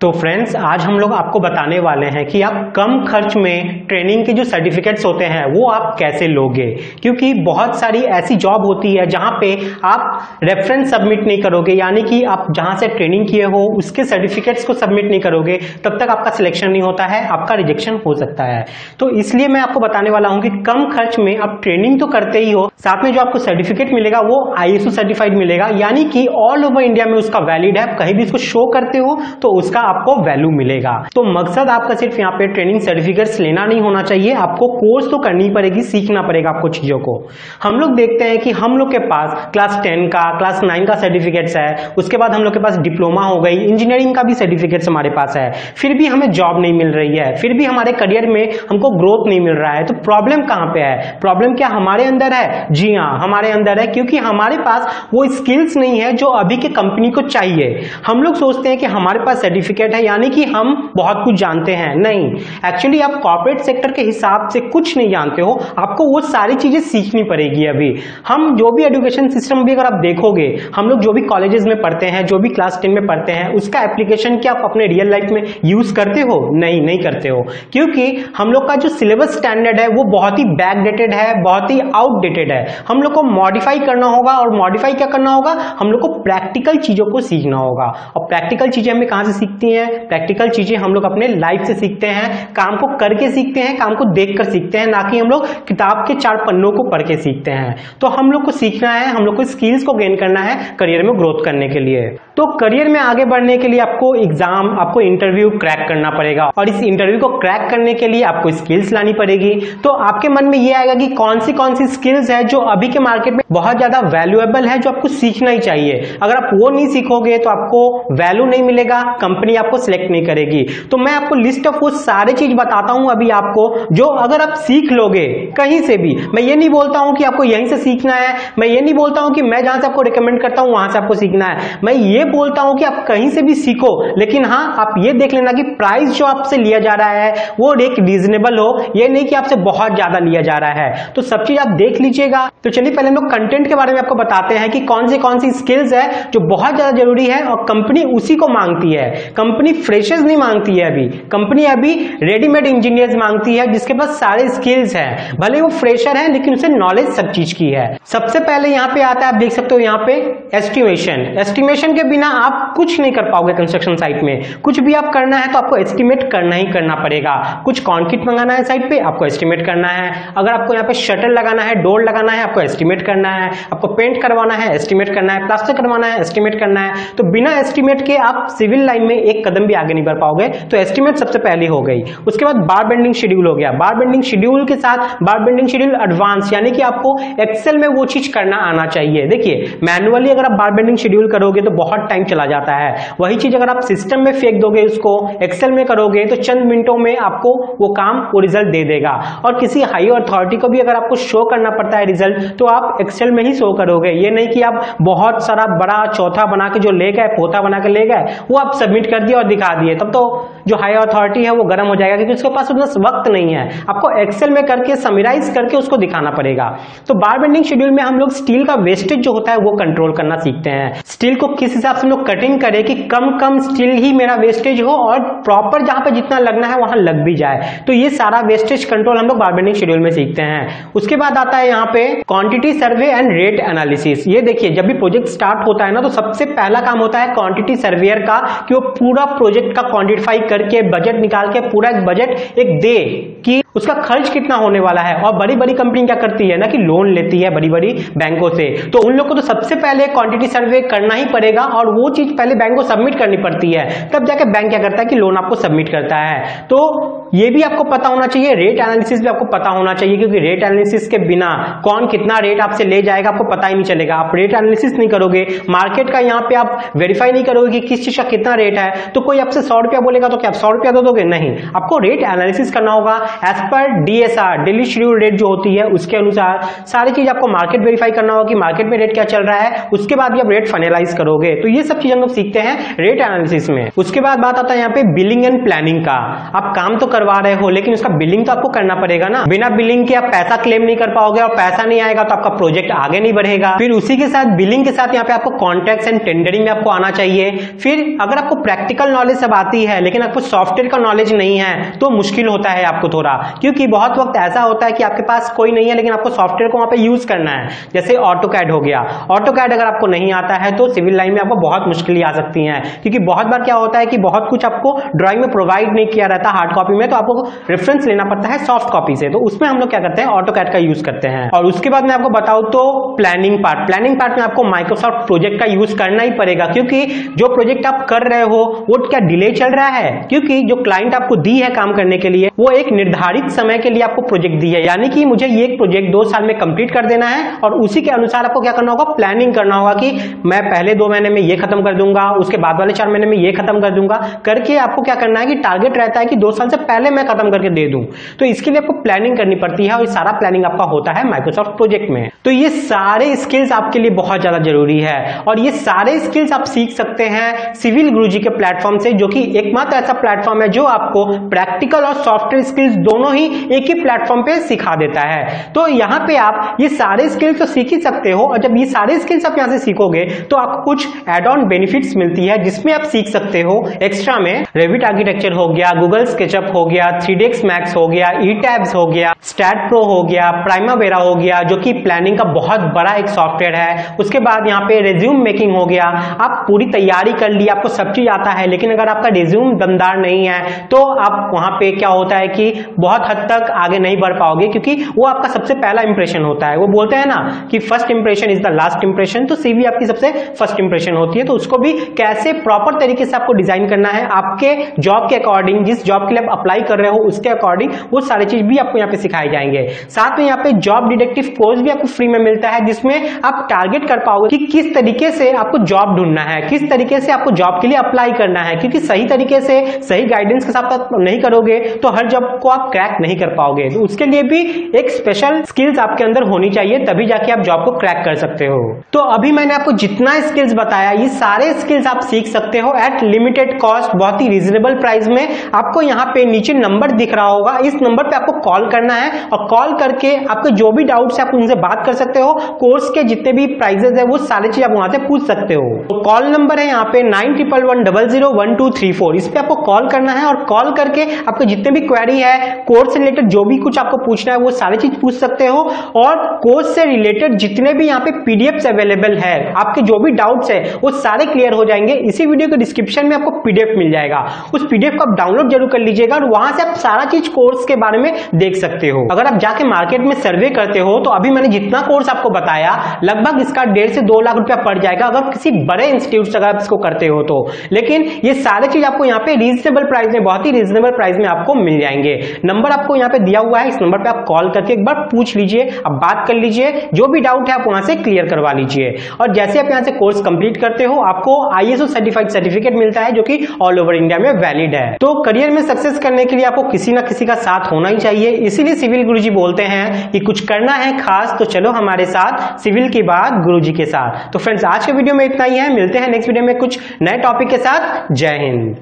तो फ्रेंड्स आज हम लोग आपको बताने वाले हैं कि आप कम खर्च में ट्रेनिंग के जो सर्टिफिकेट्स होते हैं वो आप कैसे लोगे, क्योंकि बहुत सारी ऐसी जॉब होती है जहां पे आप रेफरेंस सबमिट नहीं करोगे, यानी कि आप जहां से ट्रेनिंग किए हो उसके सर्टिफिकेट्स को सबमिट नहीं करोगे तब तक आपका सिलेक्शन नहीं होता है, आपका रिजेक्शन हो सकता है। तो इसलिए मैं आपको बताने वाला हूँ कि कम खर्च में आप ट्रेनिंग तो करते ही हो, साथ में जो आपको सर्टिफिकेट मिलेगा वो ISO सर्टिफाइड मिलेगा, यानी कि ऑल ओवर इंडिया में उसका वैलिड है, कहीं भी इसको शो करते हो तो उसका आपको वैल्यू मिलेगा। तो मकसद आपका सिर्फ यहाँ पे ट्रेनिंग सर्टिफिकेट्स लेना नहीं होना चाहिए, आपको कोर्स तो करनी पड़ेगी, सीखना पड़ेगा आपको चीजों को। हम लोग देखते हैं कि हम लोग के पास क्लास 10 का, क्लास 9 का सर्टिफिकेट्स है, उसके बाद हम लोग के पास डिप्लोमा हो गई, इंजीनियरिंग का भी सर्टिफिकेट्स हमारे पास है, फिर भी हमें जॉब नहीं मिल रही है, फिर भी हमारे करियर में हमको ग्रोथ नहीं मिल रहा है। तो प्रॉब्लम कहाँ पे है? प्रॉब्लम क्या हमारे अंदर है? जी हाँ, हमारे अंदर है, क्योंकि हमारे पास वो स्किल्स नहीं है जो अभी के कंपनी को चाहिए। हम लोग सोचते हैं कि हमारे पास सर्टिफिकेट है यानी कि हम बहुत कुछ जानते हैं, नहीं, एक्चुअली आप कॉर्पोरेट सेक्टर के हिसाब से कुछ नहीं जानते हो, आपको वो सारी चीजें सीखनी पड़ेगी। अभी हम जो भी एजुकेशन सिस्टम भी अगर आप देखोगे, हम लोग जो भी कॉलेजेस में पढ़ते हैं, जो भी क्लास 10 में पढ़ते हैं, उसका एप्लीकेशन क्या आप अपने रियल लाइफ में यूज करते हो? नहीं, नहीं करते हो, क्योंकि हम लोग का जो सिलेबस स्टैंडर्ड है वो बहुत ही बैकडेटेड है, बहुत ही आउटडेटेड है। हम लोग को मॉडिफाई करना होगा, और मॉडिफाई क्या करना होगा? हम लोग को प्रैक्टिकल चीजों को सीखना होगा। और प्रैक्टिकल चीजें हमें कहां से सीखती? प्रैक्टिकल चीजें हम लोग अपने लाइफ से सीखते हैं, काम को करके सीखते हैं, काम को देखकर सीखते हैं, ना कि हम लोग किताब के 4 पन्नों को पढ़ के सीखते हैं। तो हम लोग को सीखना है, हम लोग को स्किल्स को गेन करना है करियर में ग्रोथ करने के लिए। तो करियर में आगे बढ़ने के लिए आपको एग्जाम, आपको इंटरव्यू क्रैक करना पड़ेगा, और इस इंटरव्यू को क्रैक करने के लिए आपको स्किल्स लानी पड़ेगी। तो आपके मन में यह आएगा कि कौन सी स्किल्स है जो अभी के मार्केट में बहुत ज्यादा वैल्यूएबल है, जो आपको सीखना ही चाहिए। अगर आप वो नहीं सीखोगे तो आपको वैल्यू नहीं मिलेगा, कंपनी आपको सिलेक्ट नहीं करेगी। तो मैं आपको लिस्ट ऑफ वो सारे चीज बताता हूं अभी आपको, जो अगर आप सीख लोगे कहीं से भी। मैं ये नहीं बोलता हूं कि आपको यहीं से सीखना है, मैं ये नहीं बोलता हूं कि मैं जहां से आपको रिकमेंड करता हूं वहां से आपको सीखना है, मैं ये बोलता हूं कि आप कहीं से भी सीखो, लेकिन हां आप ये देख लेना कि प्राइस जो आपसे लिया जा रहा है वो एक रीजनेबल हो, ये नहीं कि आपसे बहुत ज्यादा लिया जा रहा है। तो सब चीज आप देख लीजिएगा। तो चलिए पहले हम लोग कंटेंट के बारे में आपको बताते हैं कि कौन सी स्किल्स है जो बहुत ज्यादा जरूरी है और कंपनी उसी को मांगती है। कंपनी फ्रेशर्स नहीं मांगती है, अभी कंपनी अभी रेडीमेड इंजीनियर्स मांगती है जिसके पास सारे स्किल्स हैं, भले वो फ्रेशर है लेकिन उसे नॉलेज सब चीज की है। सबसे पहले यहाँ पे आता है, आप देख सकते हो यहाँ पे एस्टिमेशन के बिना आप कुछ नहीं कर पाओगे। कंस्ट्रक्शन साइट में कुछ भी आप करना है तो आपको एस्टिमेट करना ही करना पड़ेगा। कुछ कॉन्क्रीट मंगाना है साइट पे, आपको एस्टिमेट करना है। अगर आपको यहाँ पे शटर लगाना है, डोर लगाना है, आपको एस्टिमेट करना है। आपको पेंट करवाना है, एस्टिमेट करना है। प्लास्टर करवाना है, एस्टिमेट करना है। तो बिना एस्टिमेट के आप सिविल लाइन में एक कदम भी आगे नहीं बढ़ पाओगे। तो एस्टिमेट सबसे पहली हो गई। उसके बाद बार बेंडिंग शेड्यूल हो गया। बार बेंडिंग शेड्यूल के साथ बार बेंडिंग शेड्यूल एडवांस, यानी कि आपको एक्सेल में वो चीज करना आना चाहिए। देखिए मैनुअली अगर आप बार बेंडिंग शेड्यूल करोगे तो बहुत टाइम चला जाता है, वही चीज अगर आप सिस्टम में फेंक दोगे, उसको एक्सेल में करोगे तो चंद मिनटों में आपको वो काम वो रिजल्ट दे देगा। और किसी हाई अथॉरिटी को भी अगर आपको शो करना पड़ता है रिजल्ट, तो आप एक्सेल में ही शो करोगे। ये नहीं कि आप बहुत सारा बड़ा चौथा बना के जो ले गए, पोथा बना के ले गए, वो आप सबमिट कर दिया और दिखा दिए, तब तो जो हाई अथॉरिटी है वो गर्म हो जाएगा, क्योंकि उसके पास उतना वक्त नहीं है। आपको एक्सेल में करके समराइज करके उसको दिखाना पड़ेगा। तो बार बेंडिंग शेड्यूल में हम लोग स्टील का वेस्टेज जो होता है वो कंट्रोल करना सीखते हैं। स्टील को किस हिसाब से हम लोग कटिंग करें कि कम स्टील ही मेरा वेस्टेज हो और प्रॉपर जहां पे जितना लगना है वहां लग भी जाए। तो ये सारा वेस्टेज कंट्रोल हम लोग बार बेंडिंग शेड्यूल में सीखते हैं। उसके बाद आता है यहाँ पे quantity survey and rate analysis. ये देखिए जब भी प्रोजेक्ट स्टार्ट होता है ना, तो सबसे पहला काम होता है क्वांटिटी सर्वेयर का, कि वो पूरा प्रोजेक्ट का क्वांटिफाई करके बजट निकाल के पूरा एक बजट एक दे कि उसका खर्च कितना होने वाला है। और बड़ी बड़ी कंपनी क्या करती है ना कि लोन लेती है बड़ी बड़ी बैंकों से, तो उन लोग को तो सबसे पहले क्वांटिटी सर्वे करना ही पड़ेगा, और वो चीज पहले बैंक को सबमिट करनी पड़ती है, तब जाके बैंक क्या करता है कि लोन आपको सबमिट करता है। तो ये भी आपको पता होना चाहिए। रेट एनालिसिस भी आपको पता होना चाहिए, क्योंकि रेट एनालिसिस के बिना कौन कितना रेट आपसे ले जाएगा आपको पता ही नहीं चलेगा। आप रेट एनालिसिस नहीं करोगे, मार्केट का यहाँ पे आप वेरीफाई नहीं करोगे कि किस चीज का कितना रेट है, तो कोई आपसे 100 रुपया बोलेगा तो क्या आप 100 रुपया दे दोगे? नहीं, आपको रेट एनालिसिस करना होगा, as per DSR daily schedule rate जो होती है उसके अनुसार सारी चीज आपको मार्केट वेरीफाई करना होगा कि मार्केट में रेट क्या चल रहा है, उसके बाद भी आप रेट फाइनलाइज करोगे। तो ये सब चीज हम लोग सीखते हैं रेट एनालिसिस में। उसके बाद बात आता है यहाँ पे बिलिंग एंड प्लानिंग का। आप काम तो करवा रहे हो लेकिन उसका बिलिंग तो आपको करना पड़ेगा ना, बिना बिलिंग के आप पैसा क्लेम नहीं कर पाओगे और पैसा नहीं आएगा तो आपका प्रोजेक्ट आगे नहीं बढ़ेगा। फिर उसी के साथ बिलिंग के साथ यहाँ पे आपको कॉन्ट्रैक्ट्स एंड टेंडरिंग में आपको आना चाहिए। फिर अगर आपको प्रैक्टिकल नॉलेज सब आती है लेकिन आपको सॉफ्टवेयर का नॉलेज नहीं है तो मुश्किल होता है आपको थोड़ा, क्योंकि बहुत वक्त ऐसा होता है कि आपके पास कोई नहीं है लेकिन आपको सॉफ्टवेयर को वहां पे यूज करना है। जैसे ऑटोकैड हो गया, ऑटोकैड अगर आपको नहीं आता है तो सिविल लाइन में आपको बहुत मुश्किलें आ सकती हैं, क्योंकि बहुत बार क्या होता है कि बहुत कुछ आपको ड्राइंग में प्रोवाइड नहीं किया रहता हार्ड कॉपी में, तो आपको रेफरेंस लेना पड़ता है सॉफ्ट कॉपी से। तो उसमें हम लोग क्या करते हैं, ऑटोकैड का यूज करते हैं। और उसके बाद मैं आपको बताऊं तो प्लानिंग पार्ट में आपको माइक्रोसॉफ्ट प्रोजेक्ट का यूज करना ही पड़ेगा, क्योंकि जो प्रोजेक्ट आप कर रहे हो वो क्या डिले चल रहा है, क्योंकि जो क्लाइंट आपको दी है काम करने के लिए वो एक निर्धारित समय के लिए आपको प्रोजेक्ट दी है, यानी कि मुझे ये प्रोजेक्ट 2 साल में कंप्लीट कर देना है। और उसी के अनुसार आपको क्या करना होगा, प्लानिंग करना होगा कि मैं पहले 2 महीने में ये खत्म कर दूंगा, उसके बाद वाले 4 महीने में ये खत्म कर दूंगा, करके आपको क्या करना है कि टारगेट रहता है कि 2 साल से पहले मैं खत्म करके दे दूं। तो इसके लिए आपको प्लानिंग करनी पड़ती है और सारा प्लानिंग आपका होता है माइक्रोसॉफ्ट प्रोजेक्ट में। तो ये सारे स्किल्स आपके लिए बहुत ज्यादा जरूरी है और ये सारे स्किल्स आप सीख सकते हैं सिविल गुरुजी के प्लेटफॉर्म से, जो कि एकमात्र ऐसा प्लेटफॉर्म है जो आपको प्रैक्टिकल और सॉफ्टवेयर स्किल्स दोनों ही एक ही प्लेटफॉर्म पे सिखा देता है। तो यहां पे आप ये सारे स्किल्स तो सीख ही सकते हो, और जब ये सारे स्किल्स आप यहां से सीखोगे तो आपको कुछ एड ऑन बेनिफिट्स मिलती है जिसमें आप सीख सकते हो एक्स्ट्रा में। रेविट आर्किटेक्चर हो गया, गूगल स्केचअप हो गया, 3D मैक्स हो गया, E-Tabs हो गया, स्टैट प्रो हो गया, प्राइमावेरा हो गया जो कि प्लानिंग का बहुत बड़ा एक सॉफ्टवेयर है। उसके बाद यहाँ पे रेज्यूम मेकिंग हो गया। आप पूरी तैयारी कर ली, आपको सब चीज आता है, लेकिन अगर आपका रेज्यूम दमदार नहीं है तो आप वहां पे क्या होता है कि बहुत हद तक आगे नहीं बढ़ पाओगे, क्योंकि वो आपका सबसे पहला इंप्रेशन होता है। वो बोलते हैं ना कि first impression is the last impression, तो सीवी आपकी सबसे फर्स्ट इंप्रेशन होती है। तो उसको भी कैसे प्रॉपर तरीके से आपको डिजाइन करना है आपके जॉब के अकॉर्डिंग, जिस जॉब के लिए आप अप्लाई कर रहे हो उसके अकॉर्डिंग, वो सारी चीज भी आपको यहाँ पे सिखाई जाएंगे। साथ में यहाँ पे जॉब डिटेक्टिव कोर्स भी आपको फ्री में मिलता है, जिसमें आप टारगेट कर पाओगे कि किस तरीके से आपको जॉब ढूंढना है, किस तरीके से आपको जॉब के लिए अप्लाई करना है, क्योंकि सही तरीके से सही गाइडेंस के साथ आप नहीं करोगे तो हर जॉब को आप क्रैक नहीं कर पाओगे। तो उसके लिए भी एक स्पेशल स्किल्स आपके अंदर होनी चाहिए, तभी जाके आप जॉब को क्रैक कर सकते हो। तो अभी मैंने आपको जितना स्किल्स बताया ये सारे स्किल्स आप सीख सकते हो एट लिमिटेड कॉस्ट, बहुत ही रीजनेबल प्राइस में। आपको यहाँ पे नीचे नंबर दिख रहा होगा, इस नंबर पे आपको कॉल करना है और कॉल करके आपके जो भी डाउट्स है आप उनसे बात कर सकते हो। कोर्स के जितने भी प्राइजेस है वो सारी चीज आप वहां से पूछ सकते हो। तो कॉल नंबर है यहाँ पे 9111001234, इस पे आपको कॉल करना है और कॉल करके आपके जितने भी क्वेरी है कोर्स से रिलेटेड जो भी कुछ आपको पूछना है वो सारी चीज पूछ सकते हो। और कोर्स से रिलेटेड जितने भी यहाँ पे पीडीएफ अवेलेबल है, आपके जो भी डाउट्स है वो सारे क्लियर हो जाएंगे। इसी वीडियो के डिस्क्रिप्शन में आपको पीडीएफ मिल जाएगा, उस पीडीएफ को आप डाउनलोड जरूर कर लीजिएगा और वहां से आप सारा चीज कोर्स के बारे में देख सकते हो। अगर आप जाके मार्केट में सर्वे करते हो तो अभी मैंने जितना कोर्स आपको बताया लगभग इसका 1.5 से 2 लाख रुपया पड़ जाएगा अगर किसी बड़े इंस्टीट्यूट से अगर आप इसको करते हो तो। लेकिन ये सारी चीज आपको यहाँ पे रीजनेबल प्राइस में, बहुत ही रीजनेबल प्राइस में आपको मिल जाएंगे। नंबर आपको यहाँ पे दिया हुआ है, इस नंबर पे आप कॉल करके एक बार पूछ लीजिए, आप बात कर लीजिए, जो भी डाउट है आप वहां से क्लियर करवा लीजिए। और जैसे आप यहाँ से कोर्स कंप्लीट करते हो आपको ISO सर्टिफाइड सर्टिफिकेट मिलता है जो कि ऑल ओवर इंडिया में वैलिड है। तो करियर में सक्सेस करने के लिए आपको किसी ना किसी का साथ होना ही चाहिए, इसीलिए सिविल गुरुजी बोलते हैं कि कुछ करना है खास तो चलो हमारे साथ, सिविल की बात गुरुजी के साथ। तो फ्रेंड्स आज के वीडियो में इतना ही है, मिलते हैं नेक्स्ट वीडियो में कुछ नए टॉपिक के साथ। जय हिंद।